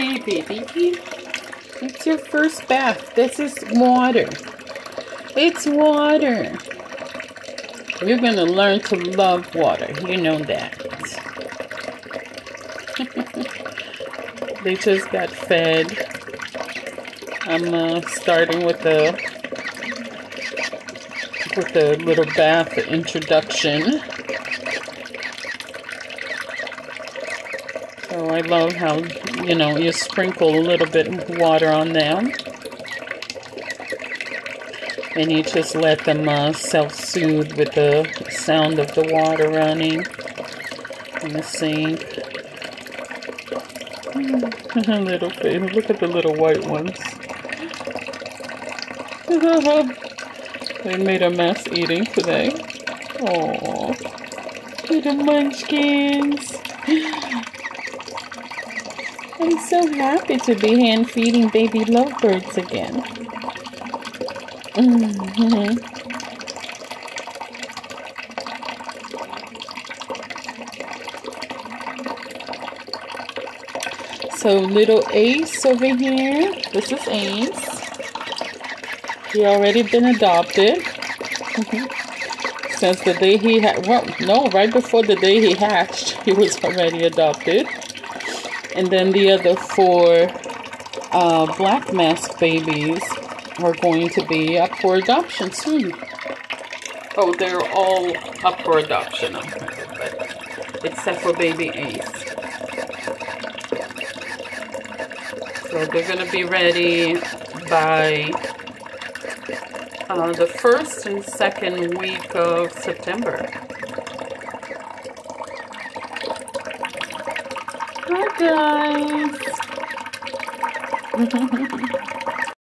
Okay, baby. It's your first bath. This is water. It's water. You're going to learn to love water. You know that. They just got fed. I'm starting with a little bath introduction. So I love how, you know, you sprinkle a little bit of water on them. And you just let them self-soothe with the sound of the water running in the sink. Little baby, look at the little white ones. They made a mess eating today. Oh, little munchkins. I'm so happy to be hand feeding baby lovebirds again. So little Ace over here. This is Ace. He already been adopted. Since the day he had, well, no, right before the day he hatched, he was already adopted. And then the other four black mask babies are going to be up for adoption soon. Oh, they're all up for adoption, except for baby Ace. So they're going to be ready by the first and second week of September. Hi guys!